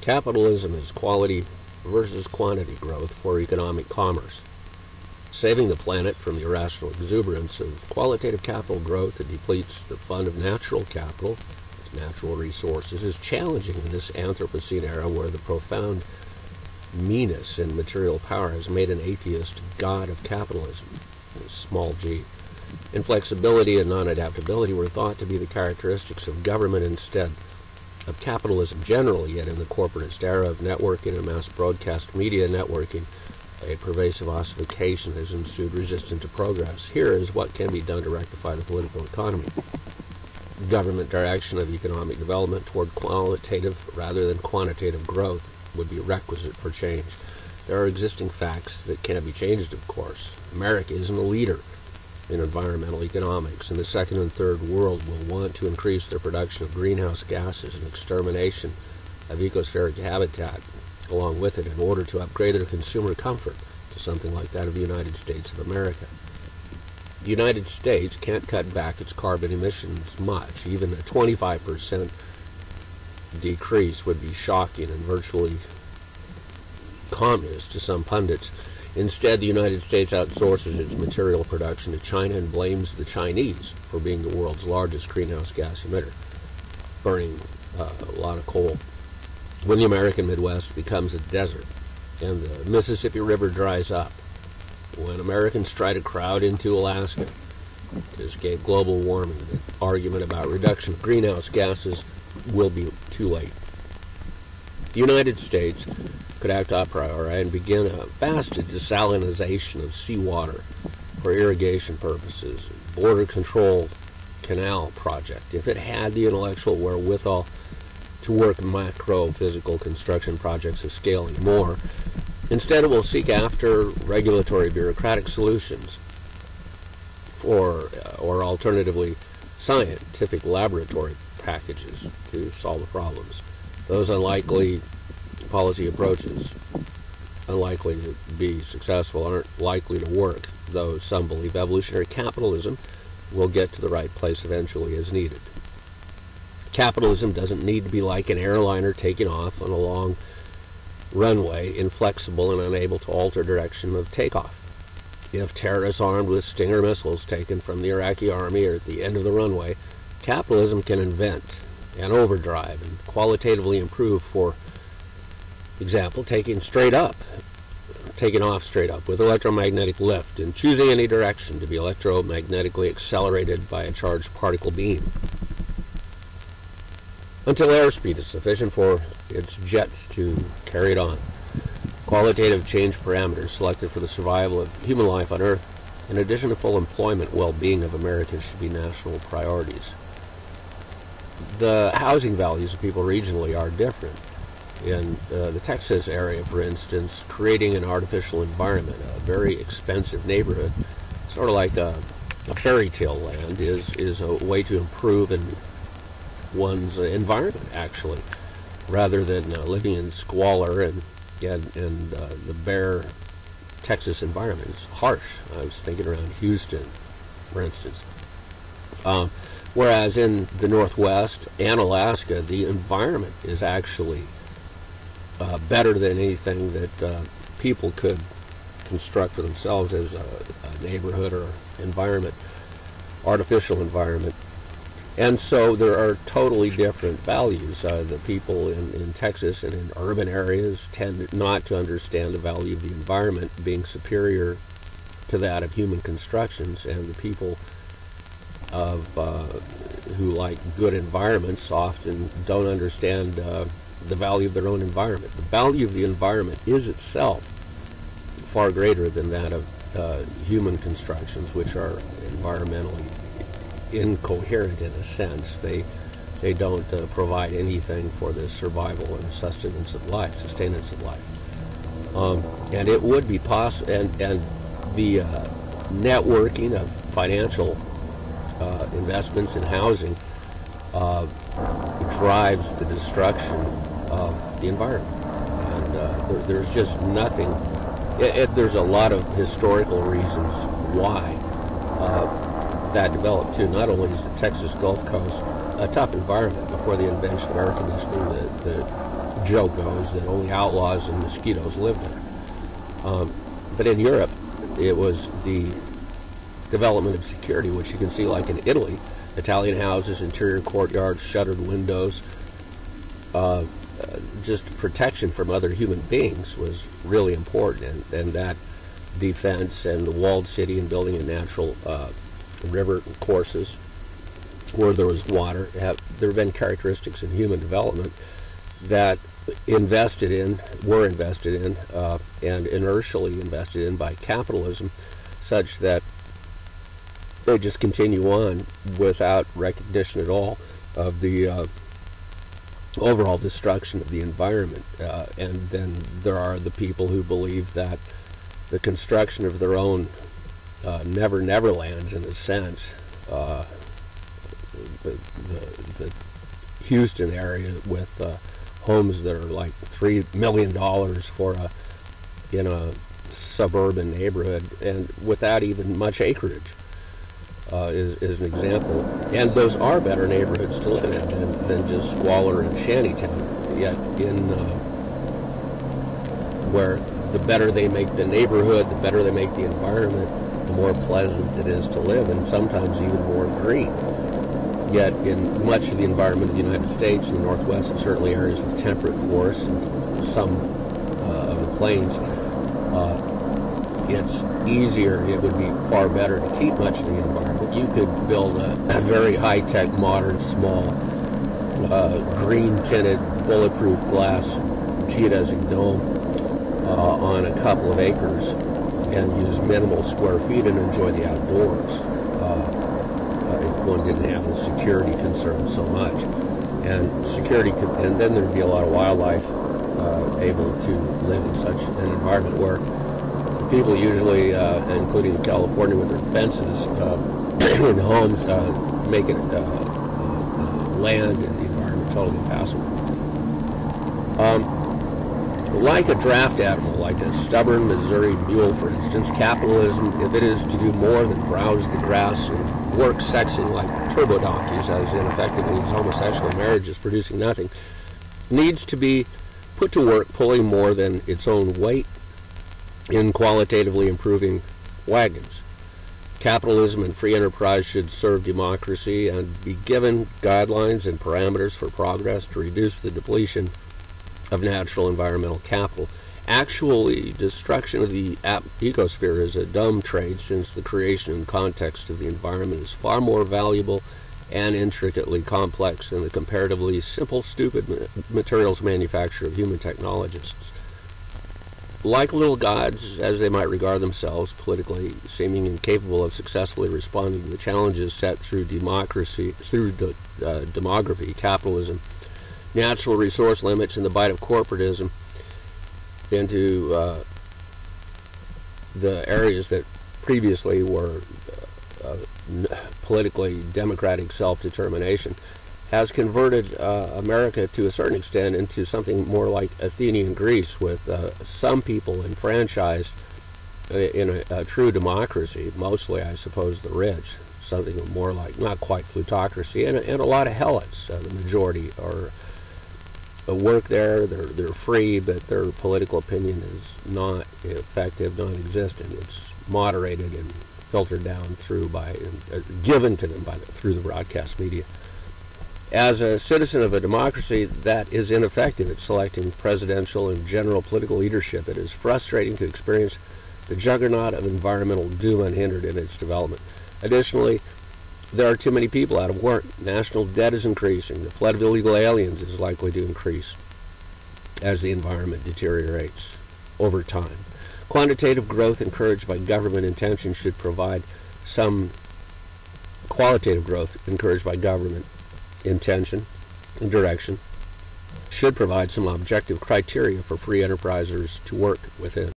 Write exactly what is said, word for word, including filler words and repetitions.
Capitalism is quality versus quantity growth for economic commerce. Saving the planet from the irrational exuberance of qualitative capital growth that depletes the fund of natural capital, its natural resources, is challenging in this Anthropocene era where the profound meanness in material power has made an atheist god of capitalism, small g. Inflexibility and non-adaptability were thought to be the characteristics of government instead of capitalism generally, yet in the corporatist era of networking and mass broadcast media networking, a pervasive ossification has ensued resistant to progress. Here is what can be done to rectify the political economy. Government direction of economic development toward qualitative rather than quantitative growth would be requisite for change. There are existing facts that can be changed, of course. America isn't a leader in environmental economics, and the second and third world will want to increase their production of greenhouse gases and extermination of ecospheric habitat along with it in order to upgrade their consumer comfort to something like that of the United States of America. The United States can't cut back its carbon emissions much. Even a twenty-five percent decrease would be shocking and virtually communist to some pundits. Instead, the United States outsources its material production to China and blames the Chinese for being the world's largest greenhouse gas emitter, burning uh, a lot of coal. When the American Midwest becomes a desert and the Mississippi River dries up, when Americans try to crowd into Alaska to escape global warming, the argument about reduction of greenhouse gases will be too late. The United States could act a priori and begin a vast desalinization of seawater for irrigation purposes, a border control canal project, if it had the intellectual wherewithal to work macro-physical construction projects of scale and more. Instead, it will seek after regulatory bureaucratic solutions for, or alternatively, scientific laboratory packages to solve the problems. Those unlikely policy approaches, unlikely to be successful, aren't likely to work, though some believe evolutionary capitalism will get to the right place eventually as needed. Capitalism doesn't need to be like an airliner taking off on a long runway, inflexible and unable to alter direction of takeoff. If terrorists armed with Stinger missiles taken from the Iraqi army are at the end of the runway, capitalism can invent and overdrive and qualitatively improve, for example, taking straight up, taking off straight up with electromagnetic lift and choosing any direction to be electromagnetically accelerated by a charged particle beam, until airspeed is sufficient for its jets to carry it on. Qualitative change parameters selected for the survival of human life on Earth, in addition to full employment, well-being of Americans, should be national priorities. The housing values of people regionally are different. In uh, the Texas area, for instance, creating an artificial environment, a very expensive neighborhood, sort of like a, a fairy tale land, is, is a way to improve and one's environment, actually, rather than uh, living in squalor and and, and uh, the bare Texas environment. It's harsh. I was thinking around Houston, for instance. Uh, whereas in the Northwest and Alaska, the environment is actually uh, better than anything that uh, people could construct for themselves as a, a neighborhood or environment, artificial environment. And so there are totally different values. Uh, the people in, in Texas and in urban areas tend not to understand the value of the environment being superior to that of human constructions, and the people of uh, who like good environments often don't understand uh, the value of their own environment. The value of the environment is itself far greater than that of uh, human constructions, which are environmentally incoherent in a sense. They they don't uh, provide anything for the survival and sustenance of life, sustenance of life. Um, and it would be possible, and, and the uh, networking of financial uh, investments in housing uh, drives the destruction of the environment. And uh, there, there's just nothing, it, it, there's a lot of historical reasons why uh, that developed too. Not only is the Texas Gulf Coast a tough environment before the invention of air conditioning, the, the joke goes that only outlaws and mosquitoes lived there. Um, but in Europe, it was the development of security, which you can see like in Italy, Italian houses, interior courtyards, shuttered windows, uh, just protection from other human beings was really important, and, and that defense and the walled city and building a natural uh, river courses where there was water. Have, there have been characteristics in human development that invested in, were invested in, uh, and inertially invested in by capitalism, such that they just continue on without recognition at all of the uh, overall destruction of the environment. Uh, and then there are the people who believe that the construction of their own uh, never never lands, in a sense, uh, the, the, the Houston area with uh, homes that are like three million dollars for a in a suburban neighborhood and without even much acreage. Uh, is, is an example, and those are better neighborhoods to live in than, than just squalor and shantytown. Yet, in uh, where the better they make the neighborhood, the better they make the environment, the more pleasant it is to live, and sometimes even more green. Yet, in much of the environment of the United States in the Northwest, and certainly areas with temperate forests and some uh, of the plains, uh, it's easier, it would be far better to keep much of the environment. You could build a, a very high-tech, modern, small, uh, green-tinted, bulletproof glass geodesic dome uh, on a couple of acres and use minimal square feet and enjoy the outdoors. Uh, if one didn't have the security concerns so much. And security, could, and then there'd be a lot of wildlife uh, able to live in such an environment where people usually, uh, including in California with their fences uh, in homes, uh, make it uh, uh, land and the environment totally impassable. Um, like a draft animal, like a stubborn Missouri mule, for instance, capitalism, if it is to do more than browse the grass and work sexing like turbo donkeys, as ineffectively as homosexual marriage is producing nothing, needs to be put to work pulling more than its own weight in qualitatively improving wagons. Capitalism and free enterprise should serve democracy and be given guidelines and parameters for progress to reduce the depletion of natural environmental capital. Actually, destruction of the ecosphere is a dumb trade, since the creation and context of the environment is far more valuable and intricately complex than the comparatively simple, stupid materials manufacture of human technologists. Like little gods, as they might regard themselves politically, seeming incapable of successfully responding to the challenges set through democracy, through de, uh, demography, capitalism, natural resource limits, and the bite of corporatism into uh, the areas that previously were uh, uh, politically democratic self-determination, has converted uh, America to a certain extent into something more like Athenian Greece, with uh, some people enfranchised in a, a true democracy, mostly, I suppose, the rich, something more like, not quite plutocracy, and, and a lot of helots, uh, the majority are uh, work there, they're, they're free, but their political opinion is not effective, non-existent, it's moderated and filtered down through by, and, uh, given to them by the, through the broadcast media. As a citizen of a democracy that is ineffective at selecting presidential and general political leadership, it is frustrating to experience the juggernaut of environmental doom unhindered in its development. Additionally, there are too many people out of work. National debt is increasing. The flood of illegal aliens is likely to increase as the environment deteriorates over time. Quantitative growth encouraged by government intention should provide some qualitative growth encouraged by government intention and direction should provide some objective criteria for free enterprisers to work within.